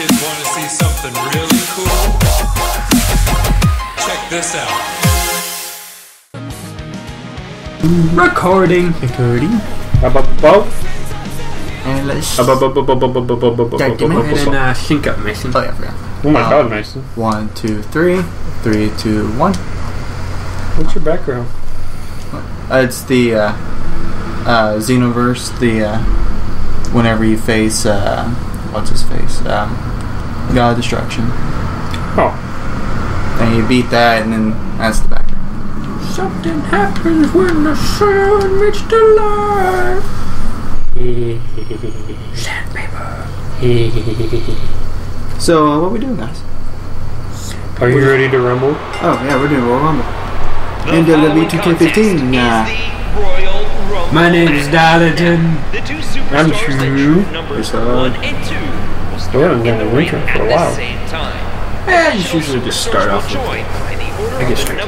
kids want to see something really cool? Check this out. Recording. And let's God, give me and then sync up, Mason. Oh yeah, I forgot. Oh my God, Mason. 1, 2, 3. 3, 2, 1. What's your background? It's the Xenoverse. The whenever you face what's his face, God Destruction. Oh. And you beat that, and then that's the background. Something happens when the sun meets the light. Sandpaper. So, what are we doing, guys? Are you ready to rumble? Oh, yeah, we're doing Royal Rumble. In WWE 2K15. My name is Darlington. I'm True. It's been in the ring for a while. Yeah, you usually just start off with I get straight to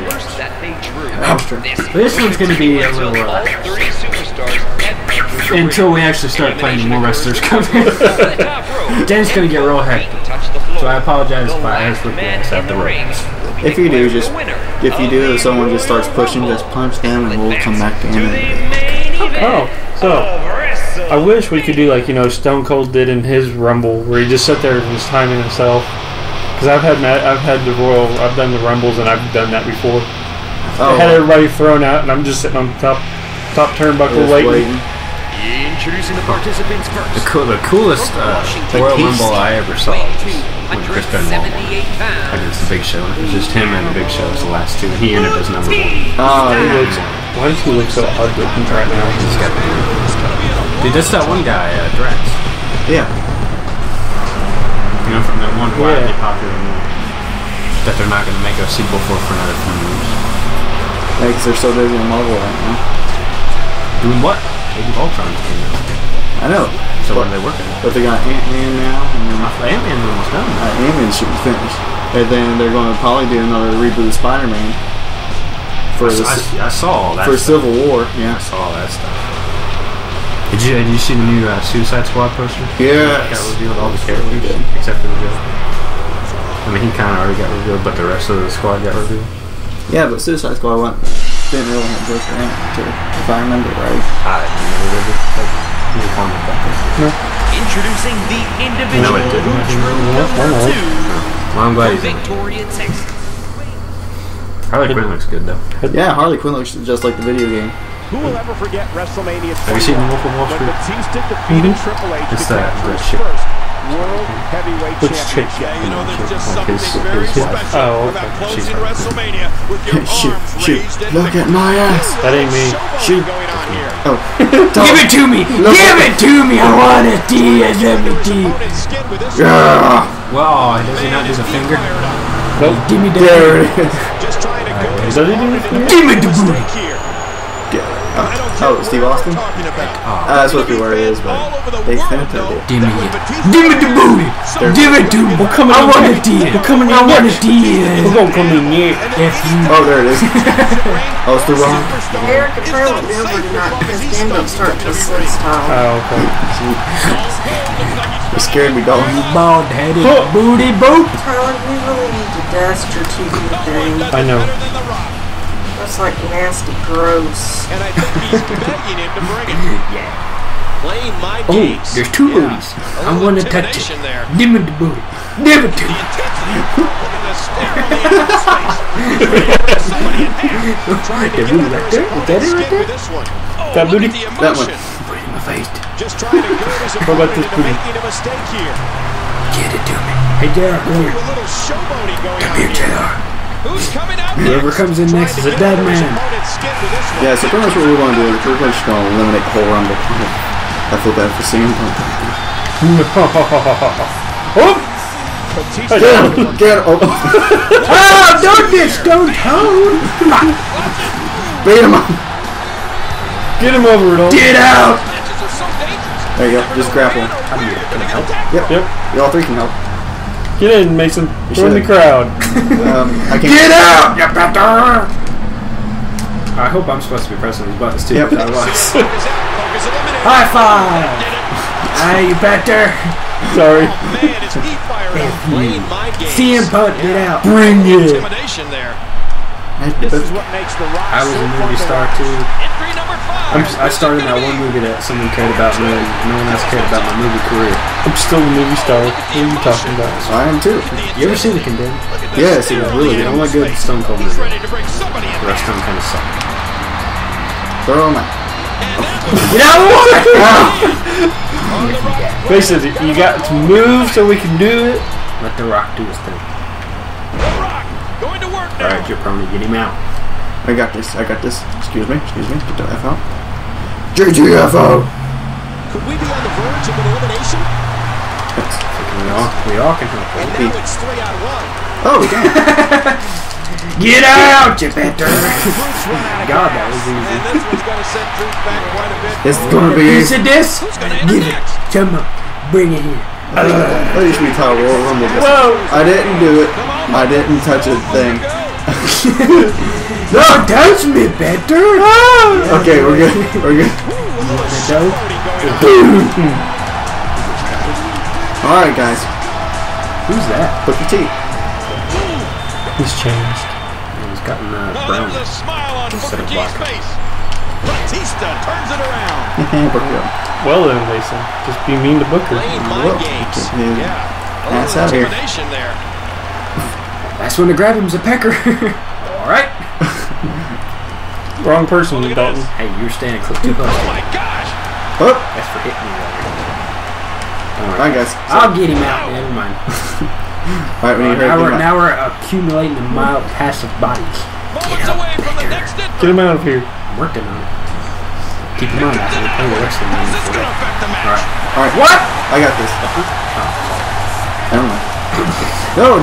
this one's going to be a little until we actually start playing more wrestlers come in. Dan's gonna get real hectic, so I apologize if I ask for things at the rings. If you do, if someone just starts pushing, just punch them, and we'll come back to him. Okay. Oh, so I wish we could do like Stone Cold did in his Rumble, where he just sat there and was timing himself. Because I've done the Rumbles, and I've done that before. I had everybody thrown out, and I'm just sitting on the top turnbuckle waiting. Introducing the participants first. The coolest Royal Rumble I ever saw was when Chris Benoit won against the Big Show. It was just him and the Big Show was the last two. And he ended as number one. Oh, why does he look so ugly right now? He's got banned. Dude, that's that one guy, Drax. Yeah. From that one wildly popular movie that they're not going to make a sequel for another 10 years. Yeah, because they're so busy in Marvel right now. Doing what? Voltron came out. I know. So what are they working on? But they got Ant-Man now. Ant-Man almost done. Ant-Man should be finished. And then they're going to probably do another reboot of Spider-Man. I saw all that stuff. Civil War. Yeah. I saw all that stuff. Did you see the new Suicide Squad poster? Yeah. Got revealed all the characters except for the Joker. I mean, he kind of already got revealed, but the rest of the squad got revealed. Yeah, but Suicide Squad didn't really have Joker in it, too, if I remember right. I don't remember. You comment about that. No. Introducing the individual. No, it didn't. Well, I'm glad he's in it. Harley Quinn looks good, though. Yeah, Harley Quinn looks just like the video game. Who will ever forget WrestleMania? Have you seen the Wolf of Wall Street? It's that shit. World Heavyweight Championship. You know, there's just something very special about closing WrestleMania with your arms raised. Look at my ass. That ain't me. Shoot. Oh. Give it to me. Give it to me. I want it. Yeah. Wow. Does he not use a finger? Nope. Give me the finger. Give me the finger. Oh, Steve Austin? That's supposed to be where it is, but they think that it. Give me the booty! Give it to me! I want a D! I want a D! We're gonna come in here. Oh, there it is. Oh, it's the wrong. Eric Pearl and Denver did not start this last time. Oh, okay. You're scared me, dog. You bald-headed booty boop! Tyler, we really need to dust your TV thing. I know. That's like nasty, gross. And I think he's begging him to bring it. Yeah. Play my games. There's two booties. I want to touch it. Give me the booty. Give it to me. That booty right there. Is that it right there? That booty? That one. Put it in my face. What about this booty? Get it to me. Hey, JR. Come here, JR. Whoever comes in next is a dead man. Yeah, so pretty much what we want to do is we're just going to eliminate the whole Rumble. I feel bad for CM Punk. Get him! Oh, don't get Stone Cold! Beat him up! Get him over it all! Get out! There you go, just grapple. Can I help? Yep. Y'all three can help. Get in, Mason. Join the crowd. Get out! I hope I'm supposed to be pressing these buttons too. Yep. I was. High five! You better. Sorry. CM Punk, get out. Bring it. This is what makes the Rock. I was a movie star too. I started that one movie that someone cared about me and no one else cared about my movie career. I'm still a movie star. What are you talking about? I am too. You ever seen The Condemned? Yes, it was really good. I like good Stone Cold movies. The rest of them kind of suck. They're all nice. Get out of the water! Wow. Basically, you got to move so we can do it. Let The Rock do his thing. Alright, you're probably get him out. I got this, I got this. Excuse me, get the F out. JGFO! Could we be on the verge of an elimination? We all can help. And now it's 3-on-1. Oh, we can. Get out, you better! God, that was easy. This is gonna be easy. Give it. Come on. Bring it here. That used to be titled Royal Rumble. Whoa! I didn't do it. I didn't touch a thing. No, touch me, better! Okay, we're good. We're good. Alright, guys. Who's that? Booker T. He's changed. He's gotten brown instead of black. Batista turns it around. Well then, they said, just be mean to Booker. That's out here. That's when to grab him is a pecker. All right. Wrong person, Dalton. Hey, you're standing close to him. Oh my gosh! Oh, that's for hitting me. All right, guys. I'll get him out. Never mind. Alright, now we're accumulating a mile past of bodies. Get him out of here. I'm working on it. Keep him on. I'm going to play the rest of the match. Alright. Alright. What? I got this. I don't know.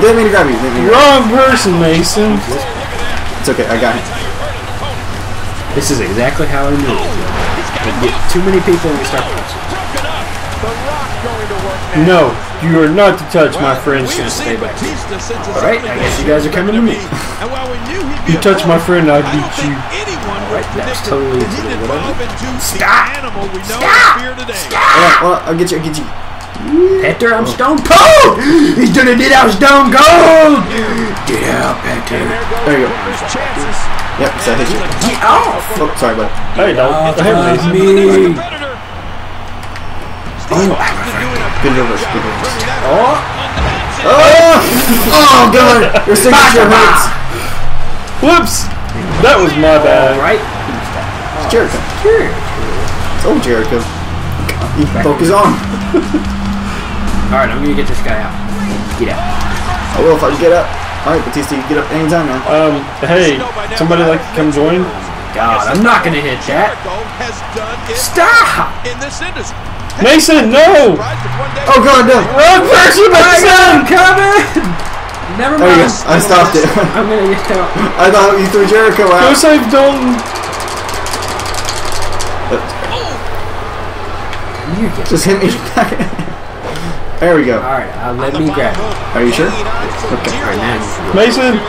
No, didn't mean to grab you. Wrong person, Mason. It's okay, I got it. This is exactly how I knew it. We get too many people and we start punching. No, you are not to touch my friend. Stay back. Alright, I guess you guys are coming to me. You touch my friend, I'll beat you. Alright, that's totally whatever. Stop! Stop! Stop! Well, I'll get you, Petter, I'm Stone Cold! He's gonna get out Stone Cold! Get out, Petter. There you go. Yep, so I hit you. Get off! Oh, sorry, bud. Hey, don't hit me. Oh, oh God! Your signature hurts. Whoops! That was my bad. Right? It's Jericho. It's old Jericho. You focus on. All right, I'm gonna get this guy out. Get out. I will if I can get up. All right, Batista, you can get up anytime, man. Hey, somebody like to come join? God, I'm not gonna hit that. Stop! In this industry. Mason, no! Oh God, no! Wrong person, Mason! Coming! Never mind. I stopped it. I'm gonna get out. I thought you threw Jericho out. Go save Dalton. Just hit me back. There we go. All right, let me grab it. Are you sure? Okay. All right, now. Mason.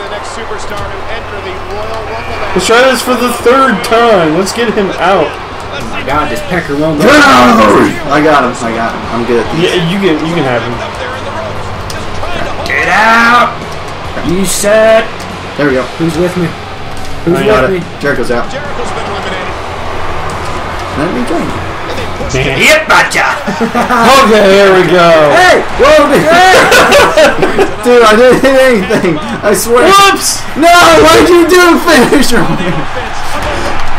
Let's try this for the third time. Let's get him out. Oh my God, this pecker won't go. I got him. I'm good. Yeah, you can have him. Get out! You set. There we go. Who's with me? Who's with me? Jericho's out. Jericho's been eliminated. Let me join you. Hit ya! Okay, here we go. Hey! Whoa! Dude, I didn't hit anything. I swear. Whoops! No! What'd you do? Finish him.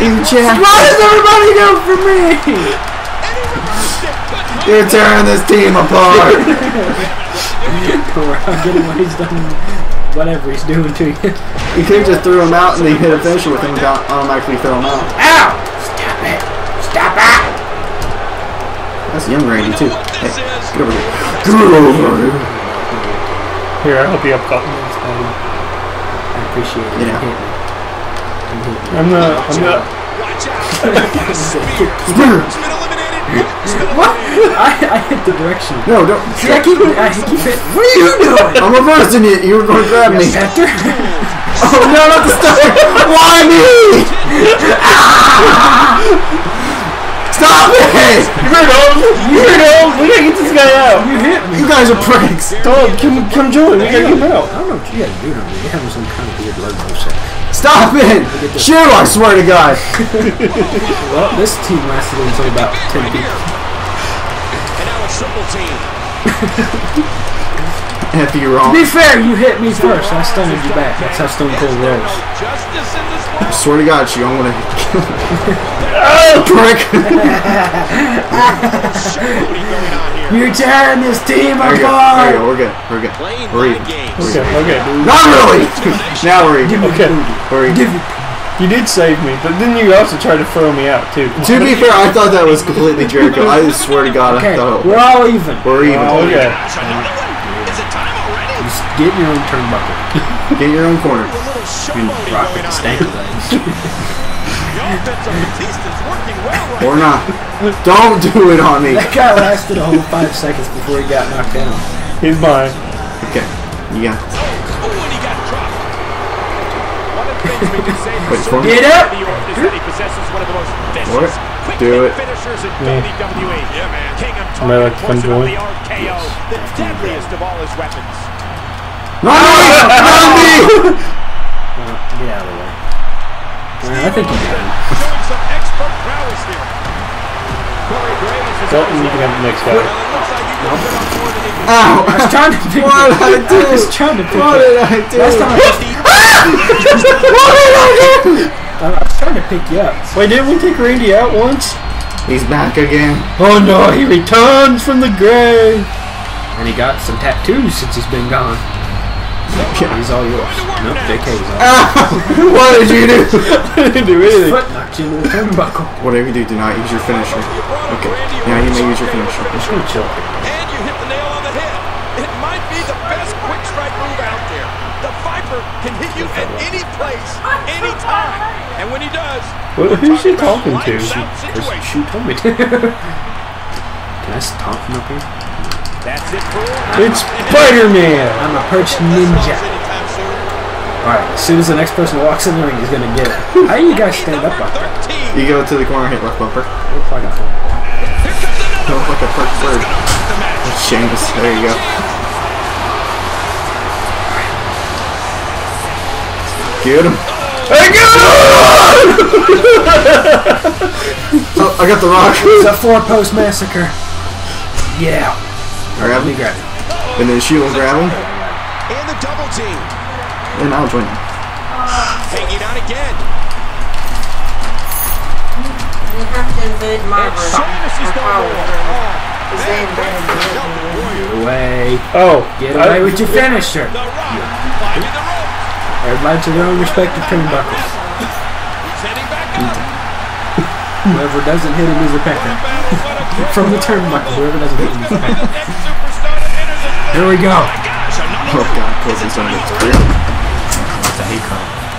Why does everybody go for me? You're tearing this team apart. I'll get him when he's done whatever he's doing to you. You could have just threw him out and then hit a finisher with him without automatically throw him out. Ow! Stop it! Stop it! That's young Randy too. Hey, get over here. Here, I'll help you up, Cotton. I appreciate it. Yeah. I'm not. Watch out. What? I hit the direction. No, don't. See, I keep it. What are you doing? I'm reversing it. You were going to grab me. Oh, no, not the star. Why me? Stop it! Weirdos! We gotta get this guy out. You hit me. You guys are pricks. Dog, come join. We gotta get him out. I don't know what you gotta do to me. You're having some kind of weird blood motion. Stop it! Shoot, I swear to God. Well, this team lasted until about 10 people. And now a triple team. If you're wrong. To be fair, you hit me first. I stunned you back. That's how Stone Cold rolls. I swear to God, she don't want to kill me. Oh, prick! You're tearing this team apart. We're good. We're good. We're good. We're good. Okay. Not really. Now we're even. Okay. We're even. You did save me, but then you also tried to throw me out too. To be fair, I thought that was completely Jericho. I swear to God, I thought it was. We're all even. We're even. Okay. Get in your own turnbuckle. Get in your own corner. And rock with the stank legs. Or not. Don't do it on me. That guy lasted a whole 5 seconds before he got knocked down. He's mine. Okay. Yeah. Wait for me. Get up! What? Do it. I might like to come join. The deadliest of all his weapons. Not me! Not me! Get out of the way. I think you got it. Dalton, you can have the next guy. Ow! I was trying to pick I was trying to pick you up. I was trying to pick you up. Wait, didn't we take Randy out once? He's back again. Oh no, he returns from the grave. And he got some tattoos since he's been gone. Yeah, he's all yours. Nope, JK was all yours. What did you do? I didn't do anything. Foot knocked you into the turnbuckle. Whatever you do, do not use your finisher. Okay, now you may use your finisher. I'm just gonna chill. And you hit the nail on the head. It might be the best quick strike move out there. The Viper can hit you at any place, any time. And when he does... Well, who's she talking to? She told me to. Can I stop him up here? That's it for it's Spider-Man! I'm a perch ninja. Alright, as soon as the next person walks in the ring, he's gonna get it. How do you guys stand up like that? You go to the corner and hit left bumper. Look like a fool. Look like a perch bird. That's Sheamus. There you go. Get him. Hey, get him! Oh, I got the Rock. It's a four-post massacre. Yeah. Grab me, grab him. And then she will grab him. And the double team. And I'll join him. Hanging on again. You have to invade my room. Away. Oh, get away with your finisher. Everybody to their own respective turnbuckles. Whoever doesn't hit him is a pecker. From the turnbuckle, whoever doesn't hit him. Here we go. Oh God, Kofi's on his career.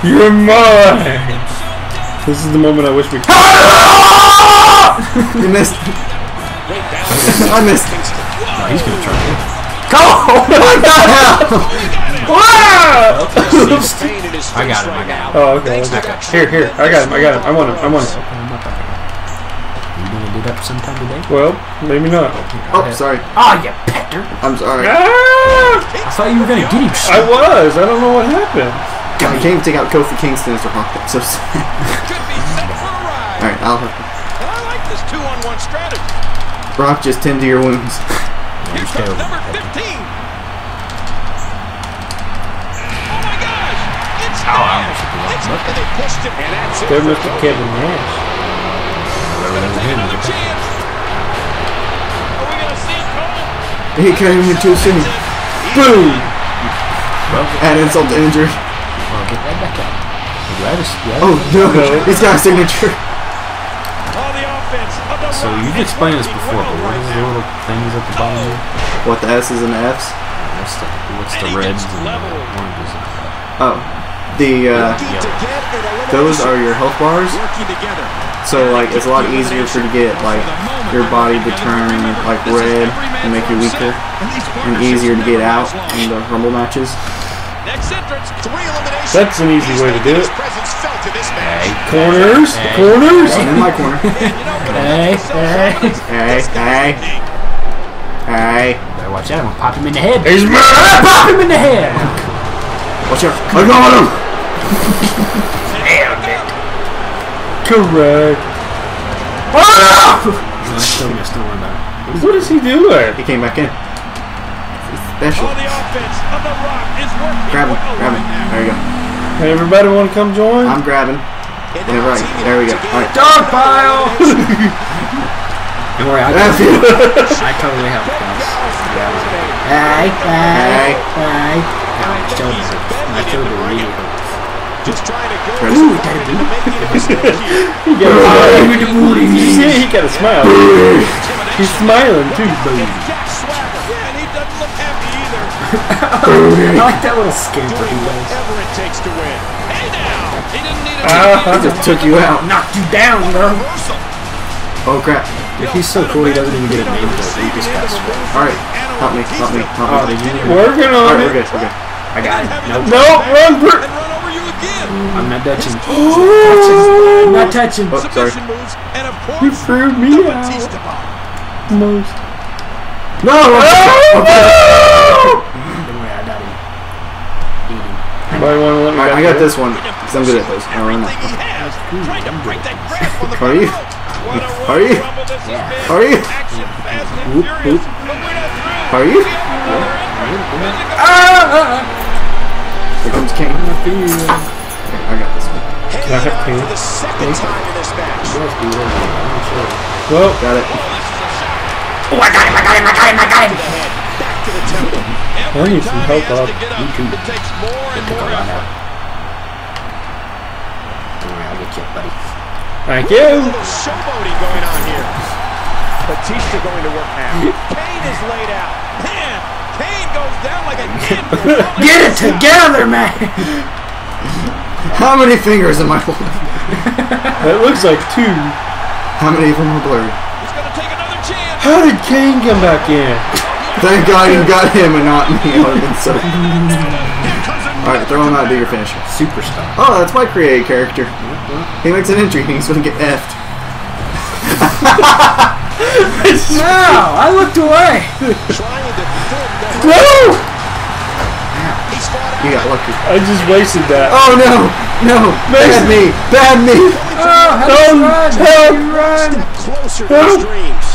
You're mine. This is the moment I wish we could. You missed. I missed. Oh, he's gonna try it. Oh my God! Wow! I got him. I got him. Oh okay. Here. I got him. I want him. Up sometime today? Well, maybe not. Oh, sorry. Ah, you pecker! I'm sorry. I thought you were gonna get him. I was. I don't know what happened. I can't even take out Kofi Kingston as a Rock. That's so sad. All right, I'll help you. And I like this two-on-one strategy. Brock, just tend to your wounds. Here's number 15. Oh my gosh! It's Nash. They're Mr. Kevin Nash. He came here too soon. Boom! Add insult to injury. Get that back out. Oh no! It's not a signature. So you've explained this before, but what is the little things at the bottom here? What, the S's and the F's? What's the reds and the oranges? Oh, those are your health bars. So like it's a lot easier for you to get like your body to turn like red and make you weaker, and easier to get out in the rumble matches. That's an easy way to do it. Hey, corners, hey. Corners. Hey. In my corner. Hey, hey, hey, hey, hey. Better watch out! I'm gonna pop him in the head. He's mad. Pop him in the head. Watch out! I got him. Damn it. Correct. Ah! What is he doing? He came back in. Special. Grab him, grab him. There you go. Hey, everybody want to come join? I'm grabbing. Yeah, right. There we go. All right. Dog pile! Don't worry, I got you. I totally helped guys. Hey, hey, hey. My shoulder really hurts. Just trying to go. Ooh, he got a smile. He's smiling too, baby. He doesn't look happy either. I like that little scamper he was. He just took you out. Knocked you down, bro. Oh crap. Dude, he's so cool, he doesn't even get a name though. He just got swept. Alright, help me, help me, help me. Working on it. We're good, we're good. I got it. Nope. Nope, run, bro. I'm not touching. Oh, I'm not touching. Oh, sorry. You threw me out. Most. No! Oh, no! I got this one. Because I'm good at those. I run that. Are you? Are you? Are you? Are you? Here comes King. I got this one. I got King. Well, got it. Oh, I got him! I got him! I got him! I got him! I need some help off YouTube. I'll get you, buddy. Thank you! A little showboating going on here. Batista going to work now. Kane is laid out. Man! Kane goes down like a Get it together, man! How many fingers am I holding? That looks like two. How many of them are blurry? He's gonna take another chance. How did Kane come back in? Thank God you got him and not me. Alright, throw him out, do your finisher. Superstar. Oh, that's my created character. He makes an entry, he's gonna get effed. No, I looked away. No! You got lucky. I just wasted that. Oh no! No! Bad me! Bad me! Oh, help! Help! Run! Step closer to the streams.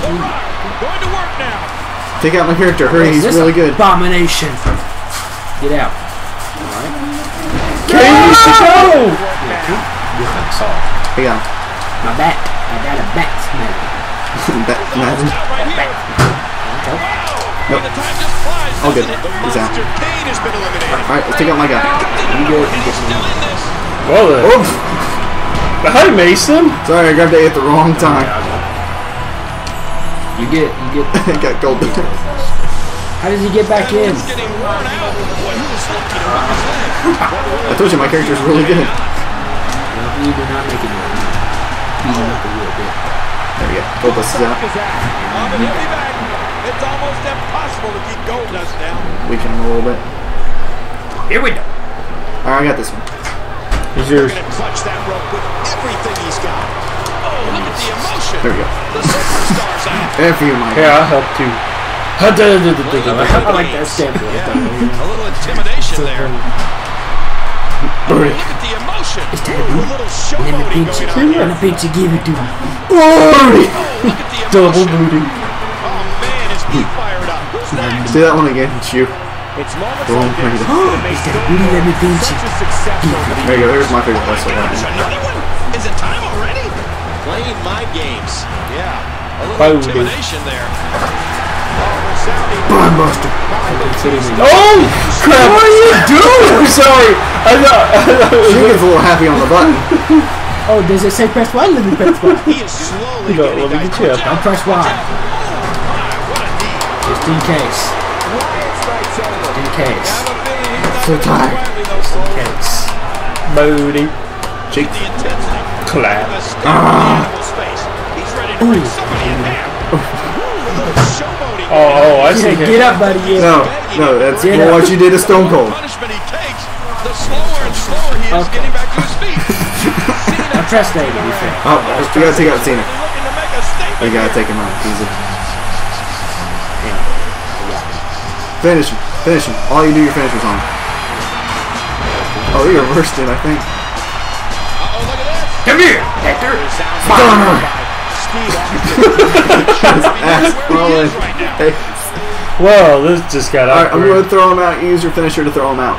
The Rock, going to work now. Take out my character. Hurry, he's really good. Abomination. Get out. Alright. Kane needs to go! Hang on. My back. I got a back smack. That, imagine. Nope. Oh, good. He's out. Alright, let's take out my guy. Well, then. Oh. Hi, Mason. Sorry, I grabbed it at the wrong time. You get. I got gold. How does he get back in? I told you my character's really good. You do not make it. He's not the real bit. There we go. Goldust is out. It's almost impossible to keep Goldust down. Weaken him a little bit. Here we go. All right, I got this one. He's yours. He's going to clutch that rope with everything he's got. Oh, look at the emotion. There we go. The superstars out. There for you, Mike. Yeah, I'll help too. I like that sample. A little intimidation there. Look at the emotion. It's I'm going to give it to him. Double booty. Oh man, it's fired up. Say that one again. It's you. It's long pretty. It's that booty that me beat you. There you go. There's my favorite wrestler. Another one? Is it time already? Playing my games. Yeah. A little intimidation there. Bondbuster. Oh crap! What are you doing? I'm sorry. I know. She gets a little happy on the button. Oh, does it say press Y? Let me press Y. He is slowly getting chip. Don't press Y. Just in case. Just in case. So tired. Just in case. Moody. Cheek. Clap. Oh, I see. Get up, buddy. No. No, that's what you did to Stone Cold. The slower and slower he is getting back to his feet. I'm trusting you. Oh, we gotta take out Cena. We gotta take him out. He's a... Finish him. Finish him. All you do your finishers on. Oh, he reversed it, I think. Uh-oh, look at that. Come here, Hector. Whoa, this just got out. Alright, I'm gonna throw him out. Use your finisher to throw him out.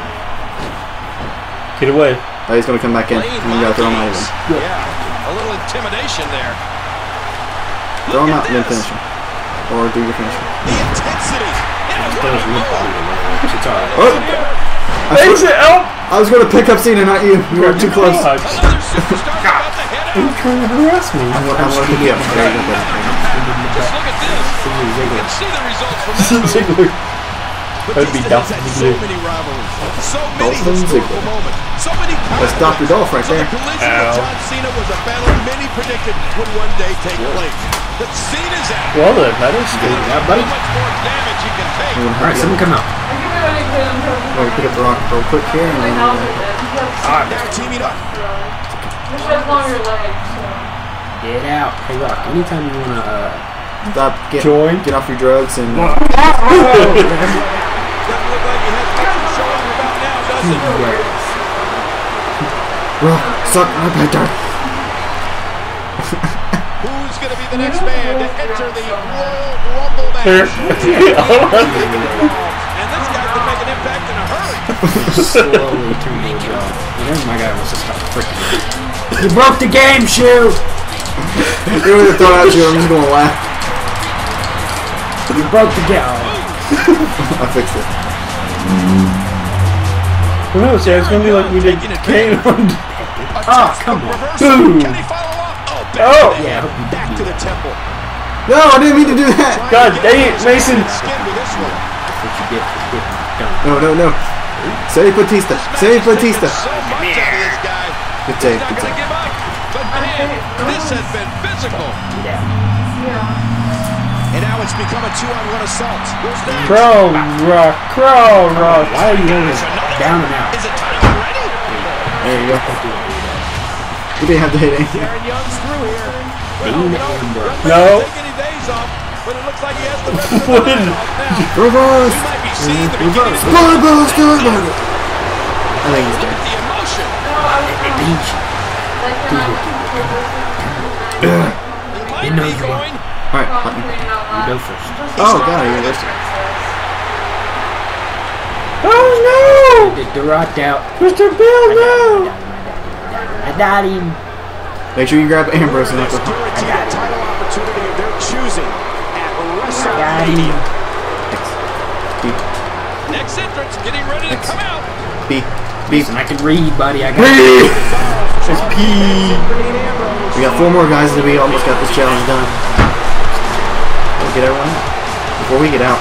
Get away. Oh, he's going to come back in. And we got to throw him out again. Yeah. A little intimidation there. Throw him out and then finish him. Or do the finisher. The intensity. It's alright. Oh! I was going to pick up Cena, not you. You were too close. You're trying to harass me. I'm going to pick you up. Just look at this. You can see the results from this move. That'd be Dolph. That's Dr. Dolph right there. John Cena was a battle many predicted would one day take place. But Cena's out. Well, that matters. Alright, someone come out. I'm gonna pick up the Rock real quick here. Alright, they're teaming up. This has longer legs. Get out. Hey, Rock, anytime you wanna stop, get off your drugs and. Well, suck my pecker. Who's gonna be the next man to enter the Royal Rumble match? And this guy can make an impact in a hurry. Slowly turning it off. My guy wants to stop freaking. You broke the game, shoe. You would have thrown out you. I'm just gonna laugh. You broke the game. I fixed it. Who knows? Yeah, it's gonna be like we did. Oh, come on! Boom! Oh, yeah! Back to the temple. No, I didn't mean to do that. God dang it, Mason! No, no, no! Save Batista! Save Batista! Good day, good day. But man, this has been physical. Yeah. And now it's become a 2-on-1 assault. Crow Rock, Crow Rock. Why are you going down and out? Is it time already? There you go. You didn't have to hit anything. No. Reverse. Reverse. I think he's dead. You know you're going. Alright, you go first. Oh god, you're listening. Oh no! Get the Rock out. Mr. Bill, no! I got him. Make sure you grab Ambrose and that's what I got. I got him. Next entrance, getting ready to come out. Listen, I can read, buddy. I got it. It's P. We got 4 more guys to be. Almost got this challenge done. Get everyone out before we get out.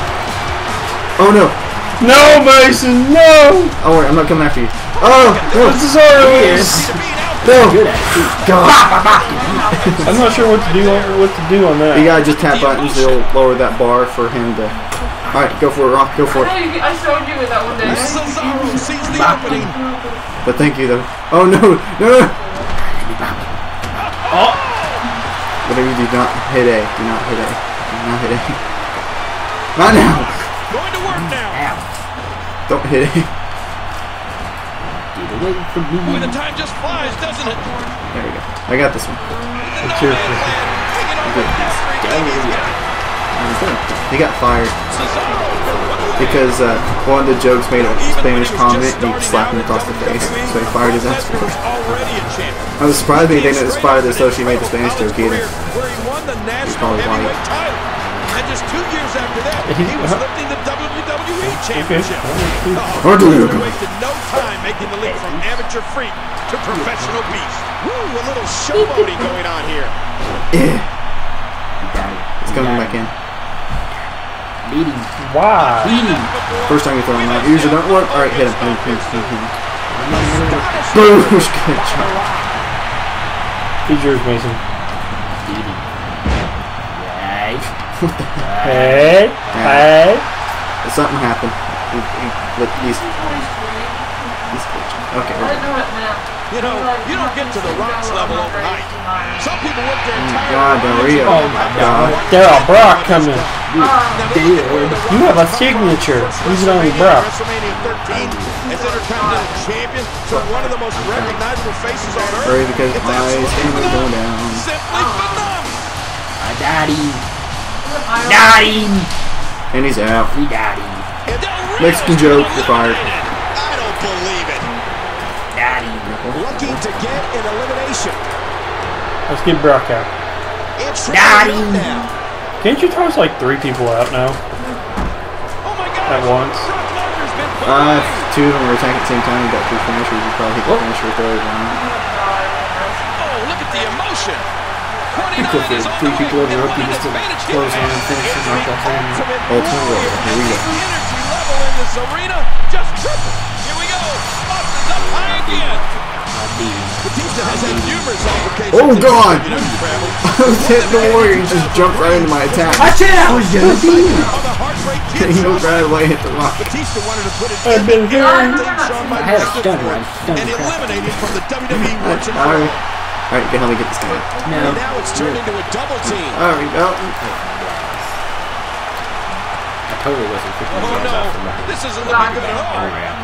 Oh no! No, Mason, no! Oh wait, I'm not coming after you. Oh, no. This is our yes. No. God. I'm not sure what to do. What to do on that? You gotta just tap buttons. They'll lower that bar for him to. All right, go for it, Rock. Go for it. I showed you that one day. But thank you though. Oh no, no! Oh! Whatever you do, not hit A. Do not hit A. Not hit A. Not now. Going to work now. Ow. Don't hit A. Get away from me. Boy, the time just flies, doesn't it? There we go. I got this one. It's your turn. He got fired because one of the jokes made a Spanish comment and he slapped him across the face, so he fired his ass for it. I was surprised they didn't inspire the associate made the Spanish joke either. He's probably white. And just 2 years after that, he was lifting the WWE Championship. He wasted no time making the leap from amateur freak to professional beast. Woo, a little showboating going on here. It's coming back in. Beating. Why? Beating. First time you throw him out. You usually don't work. All right, hit him. Boom! Good job. He's yours, Mason. Hey, hey. Something happened. Okay. You don't get to the Rock's level overnight. Some people work their entire life. Oh my God. Darryl Brock coming. You have a signature. He's only Brock. WrestleMania 13 as Intercontinental Champion from one of the most recognizable faces on earth. Sorry, because my eyes can't go down. Simply phenomenal. I got him. Got him. And he's out. He got him. Mexican joke. You're fired. I don't believe it. Looking to get an elimination. Let's get Brock out. Can't you throw us like 3 people out now? Oh my God. At once. Two of them were attacking at the same time. You got 2 finishers. You probably hit the finisher with those. Oh, look at the emotion. You could fit 3 people over the rope. You just close on and finish and knock off on. Oh, here we go. Energy level in this arena just tripled. Here we go. Up again. Batista has had numerous applications. Oh God! I was hitting the warrior and just jumped right into my attack. Watch it! I was just like, he knows right away hit the Rock. I've been here. I had a stun run. And eliminated from the WWE. Alright, can help me get this guy. No. And now it's turned into a double team. Alright, I totally wasn't picking up after that. This isn't looking good at all. Alright.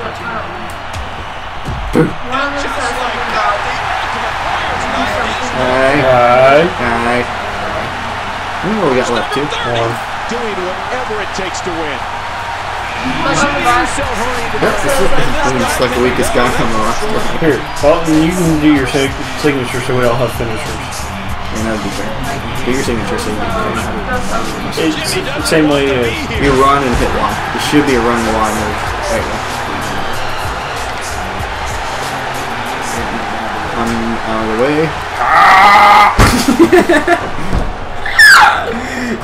What we got left, 2? Doing whatever it takes to win. That's like the weakest guy on the roster. Here, Fulton, you can do your signature so we all have finishers. And that would be fair. Do your signature signature. It's same way as... You run and hit Y. It should be a run and Y move. There you go. Out of the way.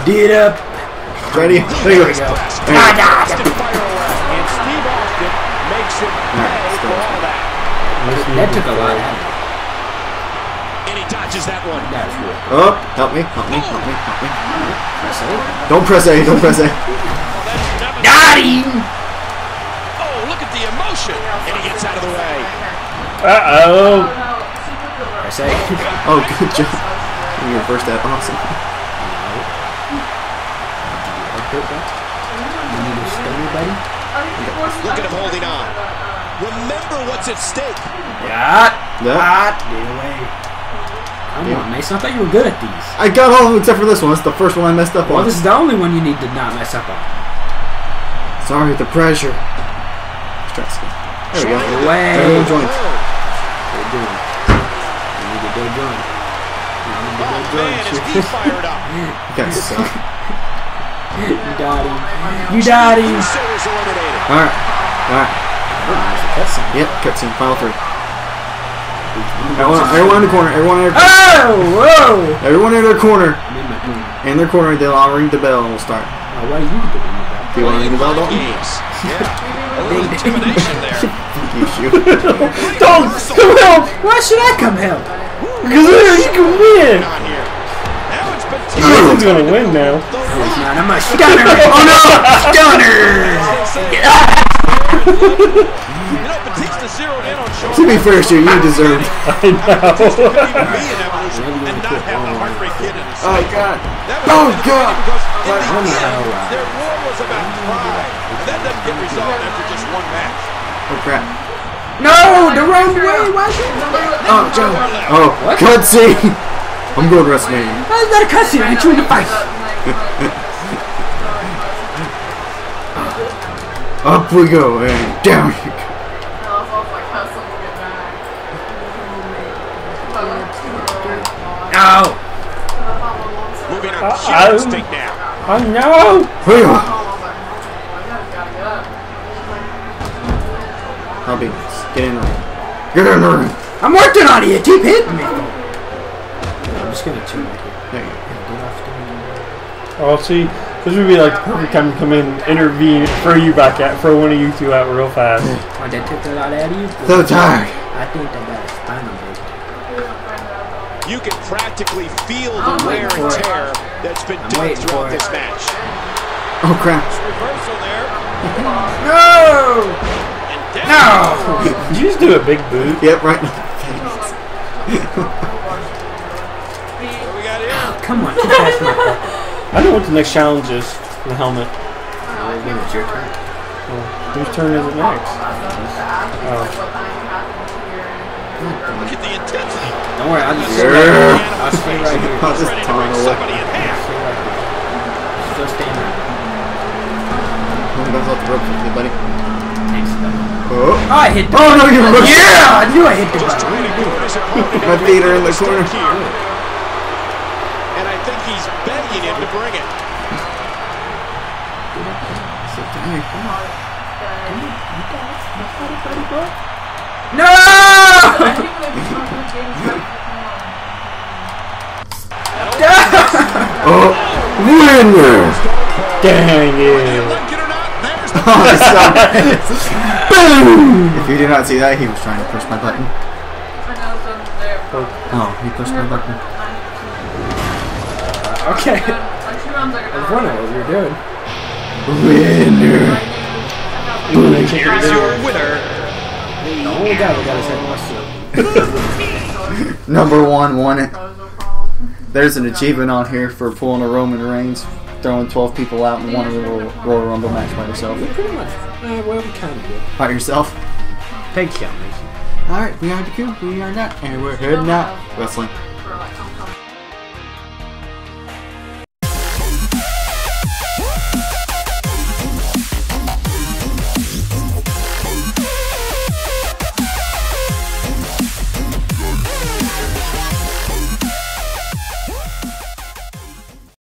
Did up. Ready? There you go. That took a lot. And he dodges that one. Oh, help me. Press A. Don't press A. Got him. Oh, look at the emotion. And he gets out of the way. Uh-oh. Oh, good job. You reversed that. Awesome. Look at him holding on. Remember what's at stake. Come on, Mace. I thought you were good at these. I got all of them except for this one. It's the first one I messed up on. Well, this is the only one you need to not mess up on. Sorry, the pressure. Stress. There we go. You got him. Alright. Yep, cutscene. Final 3. Everyone in the corner. Everyone in their corner. In their corner, they'll all ring the bell and we'll start. Oh, why are you doing that? Do you want to ring the bell, Dalton? A little intimidation there. Don't come help! Why should I come help? Because you can win! He's gonna win now. No, he's not. I'm a stunner! Oh no! Stunner! To be fair, sir, you deserved. I know. Oh God! Oh God! Their war was about pride. That doesn't get resolved after just one match. Oh crap. No, the wrong way, wasn't it? Oh, John. Oh, cutscene. I'm going to WrestleMania. How's that a cutscene? I hit you in the face. Up we go, and down you go. No. Moving on to take down. Oh, no. Here we are. I'll be nice. Get in the ring. I'm working on you. Keep hitting me. I'm just gonna tune it here. There you go. Oh, see, this would be like the perfect time to come in, intervene, throw one of you 2 out real fast. Oh, that took a lot out of you. So tired. I think they got a spinal injury. You can practically feel the wear and tear that's been done throughout this match. Oh crap! Reversal there. No. No! No! Did you just do a big boo? Yep, right in the face. What we got here? Oh, come on, keep passing my bucket. I know what the next challenge is. The helmet. Again, it's your turn. Well, whose turn is it next? Oh. Look at the intensity. Don't worry, I'll just stay right here. I'll just turn somebody in half. Still standing. Goes off the ropes with you, buddy. Thanks, oh. Oh, I hit the button. Oh, no, you looked. Yeah, I knew I hit the button. My theater in the corner. And I think he's begging him to bring it. No! Oh, winner! Dang it! Boom! If you did not see that, he was trying to push my button. Oh, he pushed my button. Okay. That's one of what you're doing. Winner. Here's your winner. The only guy who got his head busted. Number one won it. There's an achievement on here for pulling a Roman Reigns. Throwing 12 people out in one Royal Rumble match by yourself. Yeah, pretty much. Well, we kind of did. By yourself? Thank you. Alright, we are not, and we're heading out. Wrestling.